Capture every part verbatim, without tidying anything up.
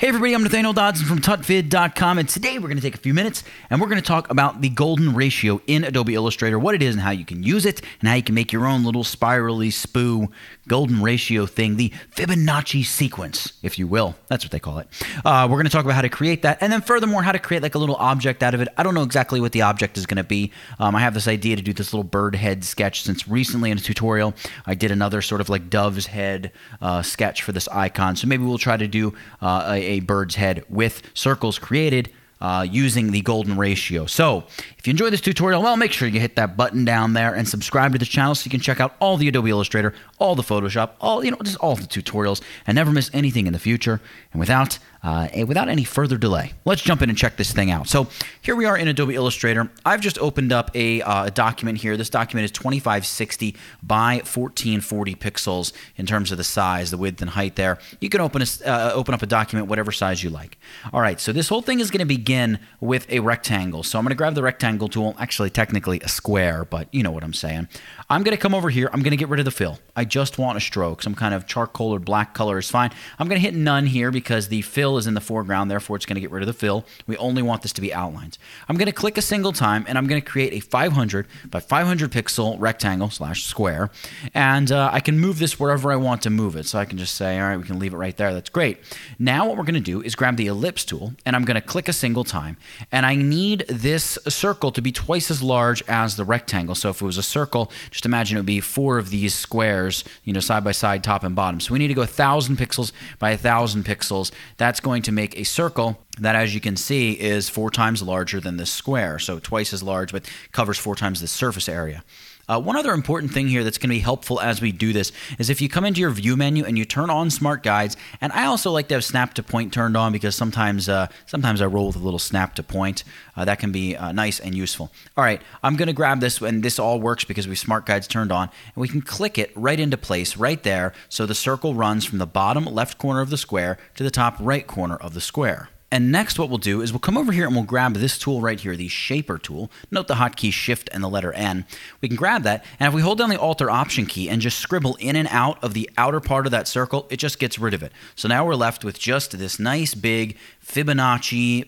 Hey everybody, I'm Nathaniel Dodson from tut vid dot com, and today we're going to take a few minutes and we're going to talk about the golden ratio in Adobe Illustrator, what it is and how you can use it, and how you can make your own little spirally spoo golden ratio thing, the Fibonacci sequence, if you will. That's what they call it. Uh, we're going to talk about how to create that, and then furthermore, how to create like a little object out of it. I don't know exactly what the object is going to be. Um, I have this idea to do this little bird head sketch since recently in a tutorial, I did another sort of like dove's head uh, sketch for this icon, so maybe we'll try to do uh, a a bird's head with circles created uh, using the golden ratio. So if you enjoyed this tutorial, well, make sure you hit that button down there and subscribe to the channel so you can check out all the Adobe Illustrator, all the Photoshop, all, you know, just all the tutorials and never miss anything in the future. And without, uh, without any further delay, let's jump in and check this thing out. So here we are in Adobe Illustrator. I've just opened up a, uh, a document here. This document is twenty-five sixty by fourteen forty pixels in terms of the size, the width and height there. You can open, a, uh, open up a document whatever size you like. All right, so this whole thing is going to begin with a rectangle. So I'm going to grab the rectangle tool, actually technically a square, but you know what I'm saying. I'm going to come over here. I'm going to get rid of the fill. I just want a stroke. Some kind of charcoal or black color is fine. I'm going to hit none here because the fill is in the foreground. Therefore, it's going to get rid of the fill. We only want this to be outlines. I'm going to click a single time, and I'm going to create a five hundred by five hundred pixel rectangle slash square. And uh, I can move this wherever I want to move it. So I can just say, all right, we can leave it right there. That's great. Now what we're going to do is grab the ellipse tool, and I'm going to click a single time. And I need this circle to be twice as large as the rectangle. So if it was a circle, just imagine it would be four of these squares, you know, side by side, top and bottom. So we need to go one thousand pixels by one thousand pixels. That's going to make a circle that, as you can see, is four times larger than this square. So twice as large, but covers four times the surface area. Uh, one other important thing here that's going to be helpful as we do this is if you come into your view menu and you turn on Smart Guides, and I also like to have Snap to Point turned on because sometimes uh, sometimes I roll with a little Snap to Point. Uh, that can be uh, nice and useful. All right, I'm going to grab this, and this all works because we have Smart Guides turned on, and we can click it right into place right there so the circle runs from the bottom left corner of the square to the top right corner of the square. And next what we'll do is we'll come over here and we'll grab this tool right here, the Shaper tool. Note the hotkey Shift and the letter N. We can grab that, and if we hold down the Alt or Option key and just scribble in and out of the outer part of that circle, it just gets rid of it. So now we're left with just this nice big Fibonacci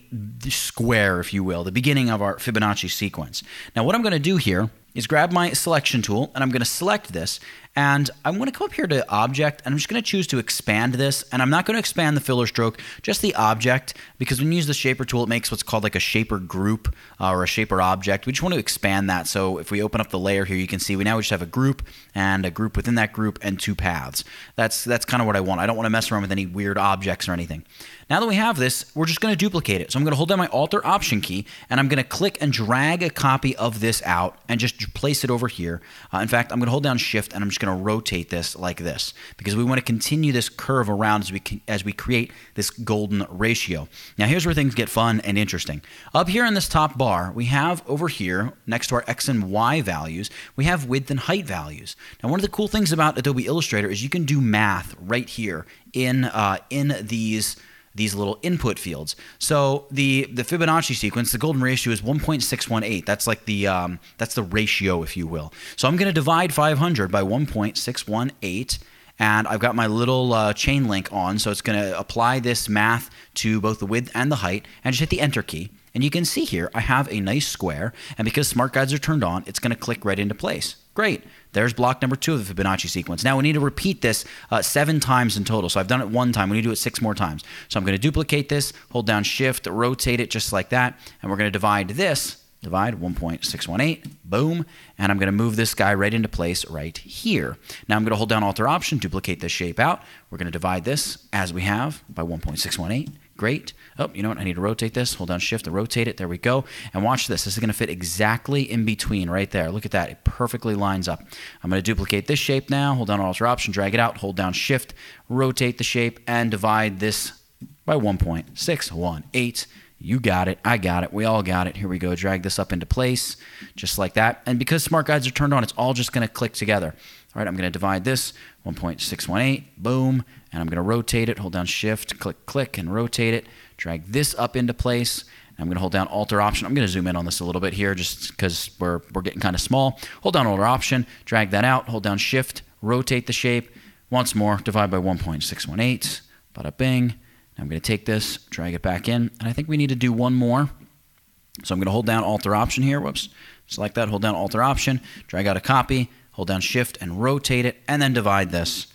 square, if you will, the beginning of our Fibonacci sequence. Now what I'm going to do here is grab my selection tool, and I'm going to select this, and I'm going to come up here to object, and I'm just going to choose to expand this, and I'm not going to expand the filler stroke, just the object, because when you use the shaper tool, it makes what's called like a shaper group uh, or a shaper object. We just want to expand that, so if we open up the layer here, you can see we now just have a group and a group within that group and two paths. That's, that's kind of what I want. I don't want to mess around with any weird objects or anything. Now that we have this, we're just going to duplicate it. So I'm going to hold down my Alt or Option key, and I'm going to click and drag a copy of this out and just place it over here. Uh, in fact, I'm going to hold down Shift, and I'm just going to rotate this like this because we want to continue this curve around as we as we create this golden ratio. Now here's where things get fun and interesting. Up here in this top bar, we have over here next to our X and Y values, we have width and height values. Now one of the cool things about Adobe Illustrator is you can do math right here in uh, in these these little input fields. So the, the Fibonacci sequence, the golden ratio is one point six one eight. That's like the, um, that's the ratio, if you will. So I'm going to divide five hundred by one point six one eight. And I've got my little uh, chain link on. So it's going to apply this math to both the width and the height. And just hit the Enter key. And you can see here, I have a nice square. And because Smart Guides are turned on, it's going to click right into place. Great. There's block number two of the Fibonacci sequence. Now we need to repeat this uh, seven times in total. So I've done it one time. We need to do it six more times. So I'm going to duplicate this, hold down Shift, rotate it just like that. And we're going to divide this. Divide one point six one eight, boom, and I'm going to move this guy right into place right here. Now I'm going to hold down Alt or Option, duplicate this shape out. We're going to divide this as we have by one point six one eight. Great. Oh, you know what? I need to rotate this. Hold down Shift to rotate it. There we go. And watch this. This is going to fit exactly in between right there. Look at that. It perfectly lines up. I'm going to duplicate this shape now. Hold down Alt or Option, drag it out. Hold down Shift, rotate the shape, and divide this by one point six one eight. You got it. I got it. We all got it. Here we go. Drag this up into place just like that. And because Smart Guides are turned on, it's all just going to click together. All right, I'm going to divide this one point six one eight, boom, and I'm going to rotate it. Hold down Shift, click, click, and rotate it. Drag this up into place. I'm going to hold down Alt or Option. I'm going to zoom in on this a little bit here just because we're, we're getting kind of small. Hold down Alt or Option, drag that out. Hold down Shift, rotate the shape. Once more, divide by one point six one eight, bada bing. I'm going to take this, drag it back in, and I think we need to do one more. So I'm going to hold down Alt or Option here. Whoops. Select that, hold down Alt or Option, drag out a copy, hold down Shift and rotate it, and then divide this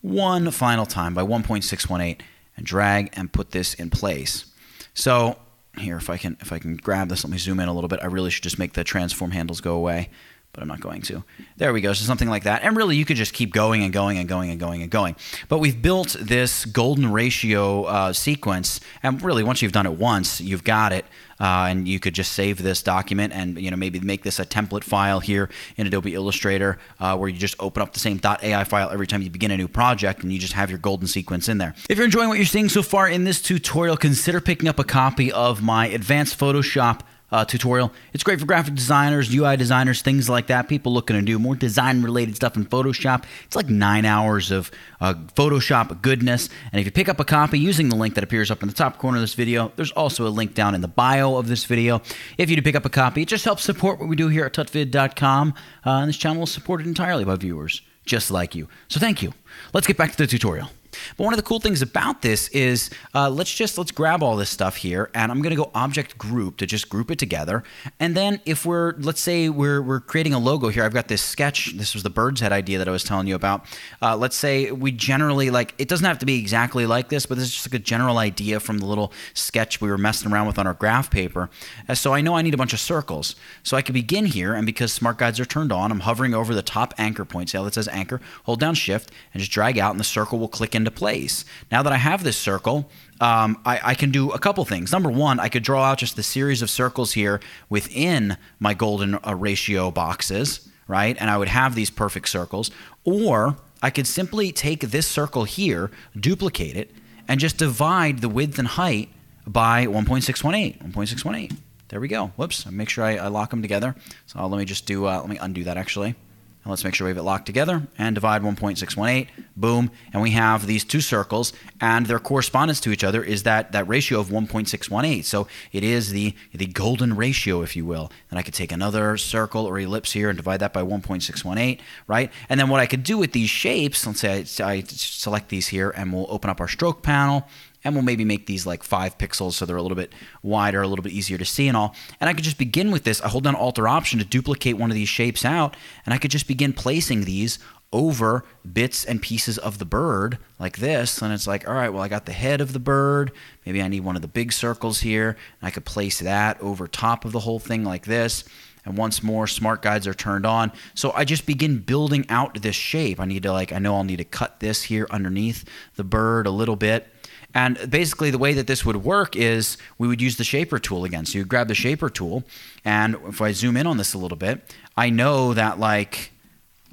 one final time by one point six one eight and drag and put this in place. So here, if I can if I can grab this, let me zoom in a little bit. I really should just make the transform handles go away, but I'm not going to. There we go, so something like that. And really, you could just keep going and going and going and going and going. But we've built this golden ratio uh, sequence, and really, once you've done it once, you've got it. Uh, and you could just save this document and, you know, maybe make this a template file here in Adobe Illustrator uh, where you just open up the same .ai file every time you begin a new project, and you just have your golden sequence in there. If you're enjoying what you're seeing so far in this tutorial, consider picking up a copy of my Advanced Photoshop Uh, tutorial. It's great for graphic designers, U I designers, things like that. People looking to do more design related stuff in Photoshop. It's like nine hours of uh, Photoshop goodness. And if you pick up a copy using the link that appears up in the top corner of this video, there's also a link down in the bio of this video. If you do pick up a copy, it just helps support what we do here at tutvid dot com. Uh, and this channel is supported entirely by viewers just like you. So thank you. Let's get back to the tutorial. But one of the cool things about this is uh, let's just let's grab all this stuff here, and I'm going to go object group to just group it together. And then if we're, let's say we're, we're creating a logo here. I've got this sketch. This was the bird's head idea that I was telling you about. Uh, let's say we generally like, it doesn't have to be exactly like this, but this is just like a general idea from the little sketch we were messing around with on our graph paper. Uh, so I know I need a bunch of circles. So I could begin here, and because smart guides are turned on, I'm hovering over the top anchor point. See how that says anchor? Hold down Shift and just drag out, and the circle will click in into place. Now that I have this circle, um, I, I can do a couple things. Number one, I could draw out just the series of circles here within my golden uh, ratio boxes, right? And I would have these perfect circles. Or I could simply take this circle here, duplicate it, and just divide the width and height by one point six one eight. one point six one eight. There we go. Whoops. Make sure I, I lock them together. So I'll, let me just do, uh, let me undo that actually. And let's make sure we have it locked together and divide one point six one eight, boom, and we have these two circles, and their correspondence to each other is that, that ratio of one point six one eight. So it is the, the golden ratio, if you will. And I could take another circle or ellipse here and divide that by one point six one eight, right? And then what I could do with these shapes, let's say I, I select these here, and we'll open up our stroke panel, and we'll maybe make these like five pixels so they're a little bit wider, a little bit easier to see and all. And I could just begin with this. I hold down Alt or Option to duplicate one of these shapes out, and I could just begin placing these over bits and pieces of the bird like this. And it's like, all right, well, I got the head of the bird. Maybe I need one of the big circles here. And I could place that over top of the whole thing like this. And once more, smart guides are turned on. So I just begin building out this shape. I need to like, I know I'll need to cut this here underneath the bird a little bit. And basically the way that this would work is we would use the Shaper tool again. So you grab the Shaper tool, and if I zoom in on this a little bit, I know that like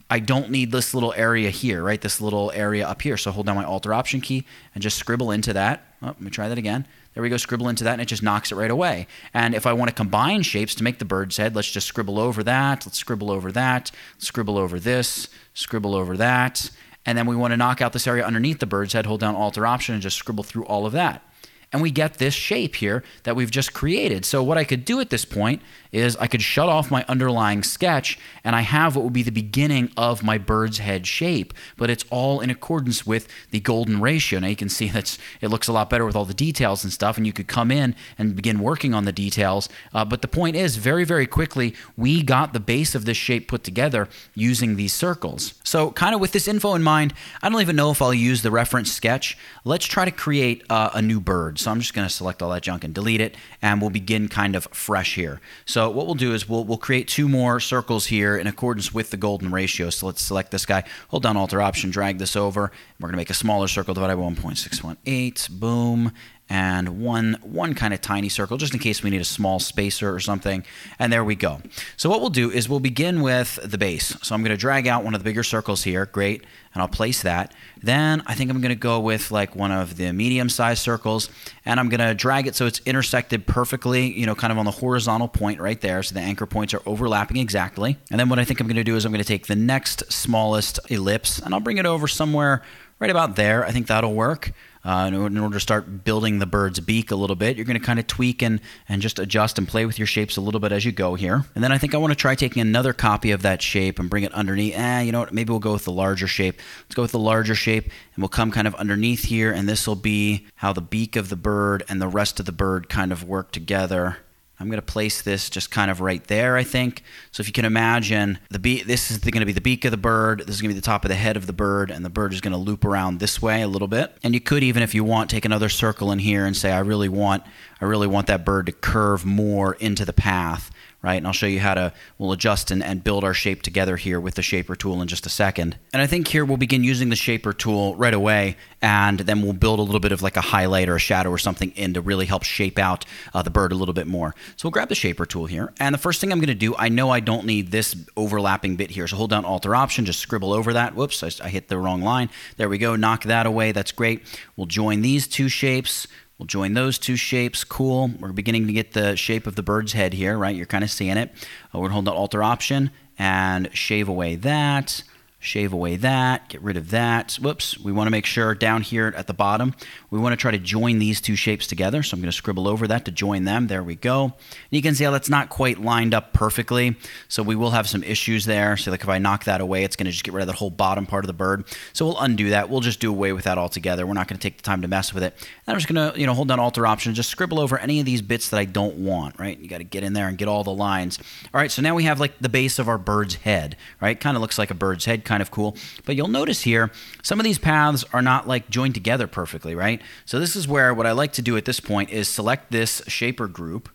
I don't need this little area here, right? This little area up here. So hold down my Alt or Option key and just scribble into that. Oh, let me try that again. There we go, scribble into that, and it just knocks it right away. And if I want to combine shapes to make the bird's head, let's just scribble over that, let's scribble over that, let's scribble over this, scribble over that. And then we want to knock out this area underneath the bird's head, hold down Alt or Option, and just scribble through all of that. And we get this shape here that we've just created. So what I could do at this point is I could shut off my underlying sketch, and I have what would be the beginning of my bird's head shape, but it's all in accordance with the golden ratio. Now you can see that's it looks a lot better with all the details and stuff, and you could come in and begin working on the details. Uh, but the point is, very, very quickly, we got the base of this shape put together using these circles. So kind of with this info in mind, I don't even know if I'll use the reference sketch. Let's try to create uh, a new bird. So I'm just going to select all that junk and delete it, and we'll begin kind of fresh here. So what we'll do is we'll, we'll create two more circles here in accordance with the golden ratio. So let's select this guy, hold down Alt or Option, drag this over, and we're going to make a smaller circle divided by one point six one eight, boom, and one, one kind of tiny circle just in case we need a small spacer or something, and there we go. So what we'll do is we'll begin with the base. So I'm going to drag out one of the bigger circles here, great, and I'll place that. Then I think I'm going to go with like one of the medium-sized circles, and I'm going to drag it so it's intersected perfectly, you know, kind of on the horizontal point right there, so the anchor points are overlapping exactly. And then what I think I'm going to do is I'm going to take the next smallest ellipse, and I'll bring it over somewhere right about there. I think that'll work. uh, in order, in order to start building the bird's beak a little bit. You're going to kind of tweak and, and just adjust and play with your shapes a little bit as you go here. And then I think I want to try taking another copy of that shape and bring it underneath. Eh, you know what? Maybe we'll go with the larger shape. Let's go with the larger shape, and we'll come kind of underneath here, and this will be how the beak of the bird and the rest of the bird kind of work together. I'm going to place this just kind of right there, I think. So if you can imagine, the be- this is going to be the beak of the bird, this is going to be the top of the head of the bird, and the bird is going to loop around this way a little bit. And you could even, if you want, take another circle in here and say, I really want, I really want that bird to curve more into the path, right? And I'll show you how to, we'll adjust and, and build our shape together here with the Shaper tool in just a second. And I think here we'll begin using the Shaper tool right away, and then we'll build a little bit of like a highlight or a shadow or something in to really help shape out uh, the bird a little bit more. So we'll grab the Shaper tool here, and the first thing I'm going to do, I know I don't need this overlapping bit here, so hold down Alt or Option, just scribble over that. Whoops, I, I hit the wrong line. There we go, knock that away, that's great. We'll join these two shapes. We'll join those two shapes. Cool. We're beginning to get the shape of the bird's head here, right? You're kind of seeing it. We're going to hold down Alt or Option and shave away that, shave away that, get rid of that. Whoops. We want to make sure down here at the bottom, we want to try to join these two shapes together. So I'm going to scribble over that to join them. There we go. And you can see how that's not quite lined up perfectly. So we will have some issues there. So like if I knock that away, it's going to just get rid of the whole bottom part of the bird. So we'll undo that. We'll just do away with that altogether. We're not going to take the time to mess with it. And I'm just going to, you know, hold down Alt or Option, just scribble over any of these bits that I don't want, right? You got to get in there and get all the lines. All right, so now we have like the base of our bird's head, right? Kind of looks like a bird's head, kind of cool. But you'll notice here, some of these paths are not like joined together perfectly, right? So this is where what I like to do at this point is select this shaper group.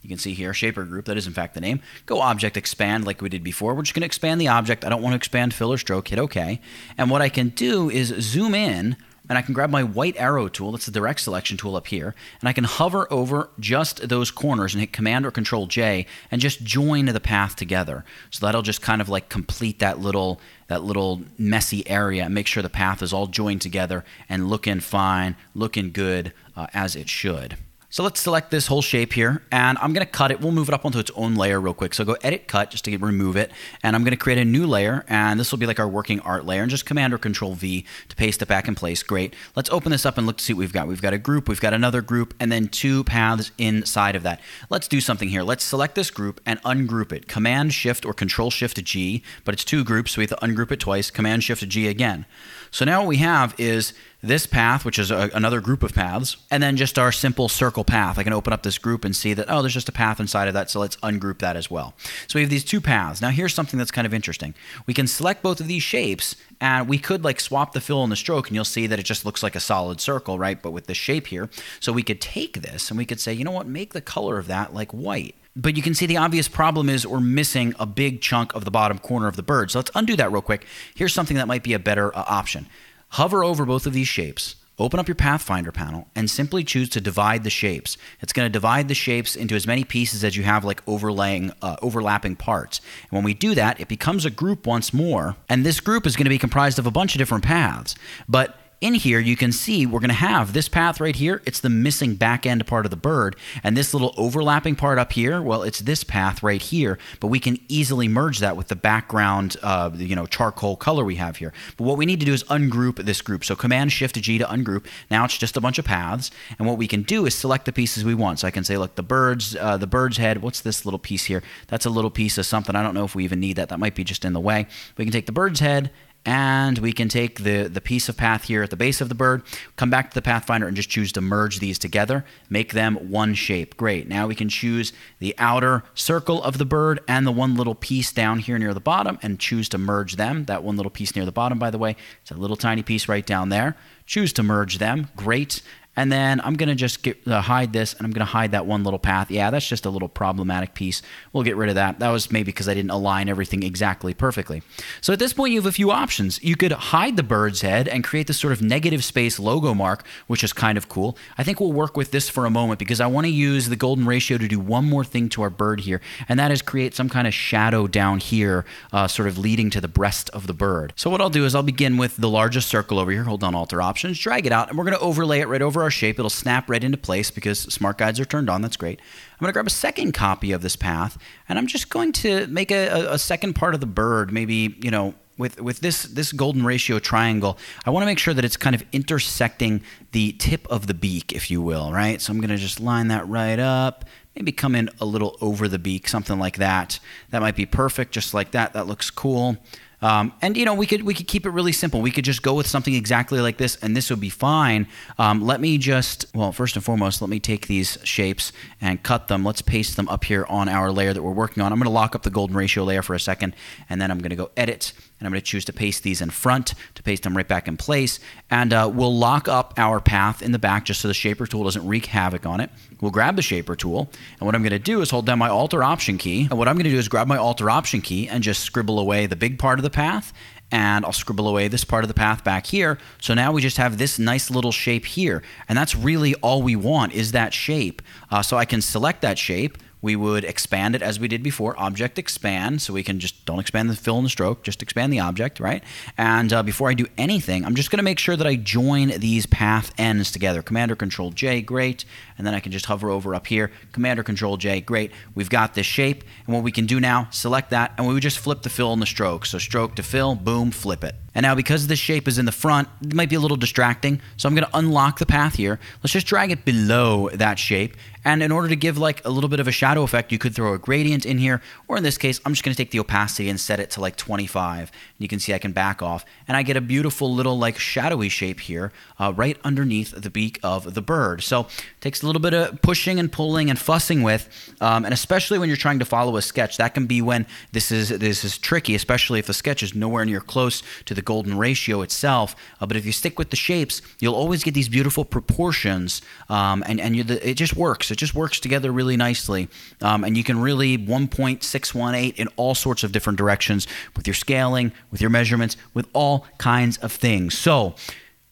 You can see here, Shaper Group, that is in fact the name. Go Object Expand like we did before. We're just going to expand the object. I don't want to expand Fill or Stroke. Hit OK. And what I can do is zoom in, and I can grab my white arrow tool. That's the direct selection tool up here. And I can hover over just those corners and hit Command or Control J and just join the path together. So that'll just kind of like complete that little that little messy area and make sure the path is all joined together and looking fine, looking good uh, as it should. So let's select this whole shape here, and I'm going to cut it. We'll move it up onto its own layer real quick. So go Edit Cut just to get, remove it, and I'm going to create a new layer, and this will be like our working art layer, and just Command or Control V to paste it back in place. Great. Let's open this up and look to see what we've got. We've got a group, we've got another group, and then two paths inside of that. Let's do something here. Let's select this group and ungroup it. Command Shift or Control Shift G, but it's two groups, so we have to ungroup it twice. Command Shift G again. So now what we have is this path, which is a, another group of paths, and then just our simple circle path. I can open up this group and see that, oh, there's just a path inside of that, so let's ungroup that as well. So we have these two paths. Now here's something that's kind of interesting. We can select both of these shapes, and we could like swap the fill and the stroke, and you'll see that it just looks like a solid circle, right, but with this shape here. So we could take this, and we could say, you know what, make the color of that like white. But you can see the obvious problem is we're missing a big chunk of the bottom corner of the bird. So let's undo that real quick. Here's something that might be a better uh, option. Hover over both of these shapes, open up your Pathfinder panel, and simply choose to divide the shapes. It's going to divide the shapes into as many pieces as you have like overlaying, uh, overlapping parts. And when we do that, it becomes a group once more. And this group is going to be comprised of a bunch of different paths. But in here, you can see we're going to have this path right here. It's the missing back end part of the bird. And this little overlapping part up here, well, it's this path right here. But we can easily merge that with the background, uh, you know, charcoal color we have here. But what we need to do is ungroup this group. So Command-Shift-G to ungroup. Now it's just a bunch of paths. And what we can do is select the pieces we want. So I can say, look, the bird's, uh, the bird's head, what's this little piece here? That's a little piece of something. I don't know if we even need that. That might be just in the way. We can take the bird's head, and we can take the, the piece of path here at the base of the bird, come back to the Pathfinder and just choose to merge these together, make them one shape. Great. Now we can choose the outer circle of the bird and the one little piece down here near the bottom and choose to merge them. That one little piece near the bottom, by the way, it's a little tiny piece right down there. Choose to merge them. Great. And then I'm going to just get, uh, hide this, and I'm going to hide that one little path. Yeah, that's just a little problematic piece. We'll get rid of that. That was maybe because I didn't align everything exactly perfectly. So at this point, you have a few options. You could hide the bird's head and create this sort of negative space logo mark, which is kind of cool. I think we'll work with this for a moment because I want to use the golden ratio to do one more thing to our bird here, and that is create some kind of shadow down here, uh, sort of leading to the breast of the bird. So what I'll do is I'll begin with the largest circle over here. Hold down Alt or Options, drag it out, and we're going to overlay it right over our shape. It'll snap right into place because smart guides are turned on. That's great. I'm going to grab a second copy of this path, and I'm just going to make a, a second part of the bird, maybe, you know, with, with this, this golden ratio triangle, I want to make sure that it's kind of intersecting the tip of the beak, if you will, right? So I'm going to just line that right up, maybe come in a little over the beak, something like that. That might be perfect, just like that. That looks cool. Um, and, you know, we could we could keep it really simple. We could just go with something exactly like this, and this would be fine. Um, let me just, well, first and foremost, let me take these shapes and cut them. Let's paste them up here on our layer that we're working on. I'm going to lock up the golden ratio layer for a second, and then I'm going to go edit, and I'm going to choose to paste these in front, to paste them right back in place. And uh, we'll lock up our path in the back just so the shaper tool doesn't wreak havoc on it. We'll grab the shaper tool, and what I'm going to do is hold down my Alt or Option key, and what I'm going to do is grab my Alt or Option key and just scribble away the big part of the the path, and I'll scribble away this part of the path back here. So now we just have this nice little shape here, and that's really all we want, is that shape. Uh, so I can select that shape. We would expand it as we did before, object expand, so we can just, don't expand the fill and the stroke, just expand the object, right? And uh, before I do anything, I'm just gonna make sure that I join these path ends together. Command or Control J, great. And then I can just hover over up here. Command or Control J, great. We've got this shape, and what we can do now, select that, and we would just flip the fill and the stroke. So stroke to fill, boom, flip it. And now because this shape is in the front, it might be a little distracting, so I'm gonna unlock the path here. Let's just drag it below that shape, and in order to give like a little bit of a shadow effect, you could throw a gradient in here, or in this case, I'm just gonna take the opacity and set it to like twenty-five. You can see I can back off, and I get a beautiful little like shadowy shape here uh, right underneath the beak of the bird. So it takes a little bit of pushing and pulling and fussing with, um, and especially when you're trying to follow a sketch, that can be when this is, this is tricky, especially if the sketch is nowhere near close to the golden ratio itself, uh, but if you stick with the shapes, you'll always get these beautiful proportions, um, and, and you, the, it just works. It just works together really nicely, um, and you can really one point six one eight in all sorts of different directions with your scaling, with your measurements, with all kinds of things. So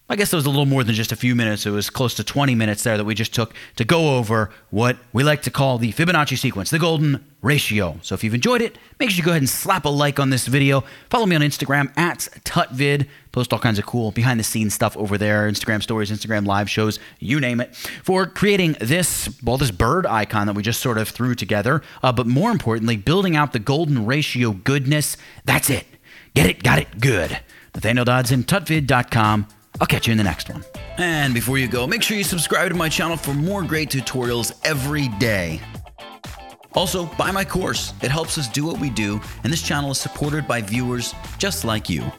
I guess it was a little more than just a few minutes. It was close to twenty minutes there that we just took to go over what we like to call the Fibonacci sequence, the golden ratio. So if you've enjoyed it, make sure you go ahead and slap a like on this video. Follow me on Instagram at tutvid. Post all kinds of cool behind the scenes stuff over there, Instagram stories, Instagram live shows, you name it, for creating this, well, this bird icon that we just sort of threw together. Uh, but more importantly, building out the golden ratio goodness. That's it. Get it, got it, good. Nathaniel Dodson, tutvid dot com. I'll catch you in the next one. And before you go, make sure you subscribe to my channel for more great tutorials every day. Also, buy my course. It helps us do what we do, and this channel is supported by viewers just like you.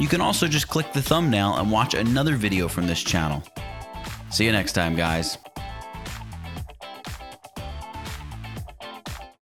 You can also just click the thumbnail and watch another video from this channel. See you next time, guys.